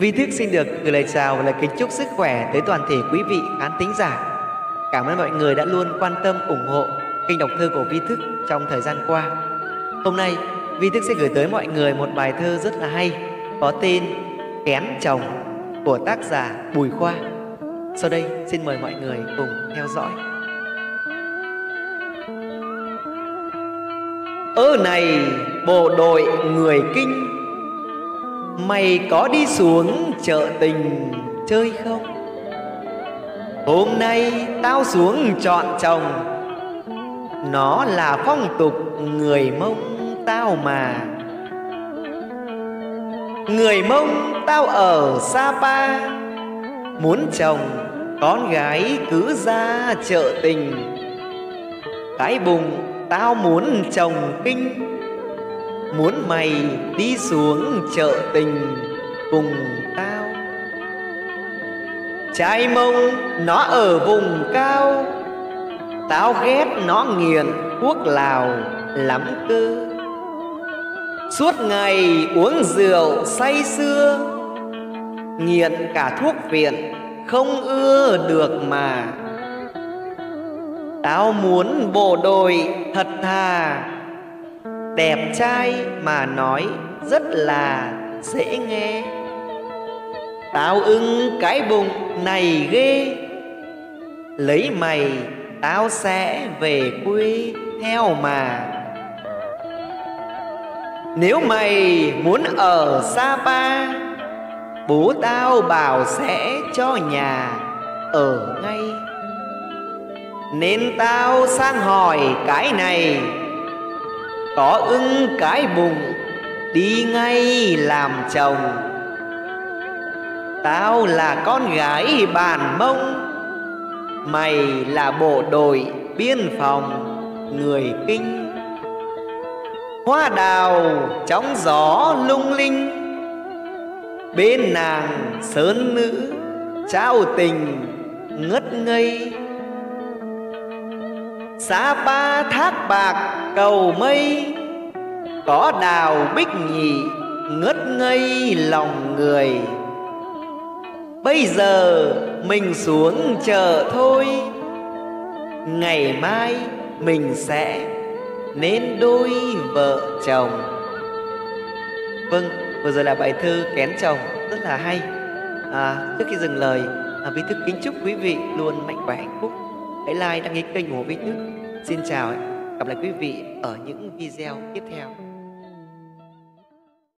Vi Thức xin được gửi lời chào và lời kính chúc sức khỏe tới toàn thể quý vị khán thính giả. Cảm ơn mọi người đã luôn quan tâm ủng hộ kênh đọc thơ của Vi Thức trong thời gian qua. Hôm nay Vi Thức sẽ gửi tới mọi người một bài thơ rất là hay có tên Kén Chồng của tác giả Bùi Khoa. Sau đây xin mời mọi người cùng theo dõi. Ơ này bộ đội người Kinh, mày có đi xuống chợ tình chơi không? Hôm nay tao xuống chọn chồng, nó là phong tục người Mông tao mà. Người Mông tao ở Sapa, muốn chồng con gái cứ ra chợ tình. Cái vùng tao muốn chồng Kinh, muốn mày đi xuống chợ tình cùng tao. Trai Mông nó ở vùng cao, tao ghét nó nghiện thuốc Lào lắm cơ. Suốt ngày uống rượu say sưa, nghiện cả thuốc viện không ưa được mà. Tao muốn bộ đội thật thà, đẹp trai mà nói rất là dễ nghe. Tao ưng cái bụng này ghê, lấy mày tao sẽ về quê theo mà. Nếu mày muốn ở Sapa, bố tao bảo sẽ cho nhà ở ngay. Nên tao sang hỏi cái này, có ưng cái bụng đi ngay làm chồng. Tao là con gái bản Mông, mày là bộ đội biên phòng người Kinh. Hoa đào trong gió lung linh, bên nàng sơn nữ trao tình ngất ngây. Sapa thác bạc cầu mây, có đào bích nhị ngất ngây lòng người. Bây giờ mình xuống chợ thôi, ngày mai mình sẽ nên đôi vợ chồng. Vâng, vừa rồi là bài thơ Kén Chồng rất là hay. Trước khi dừng lời, Vi Thức kính chúc quý vị luôn mạnh khỏe hạnh phúc. Hãy like, đăng ký kênh của Vi Thức. Xin chào, hẹn gặp lại quý vị ở những video tiếp theo.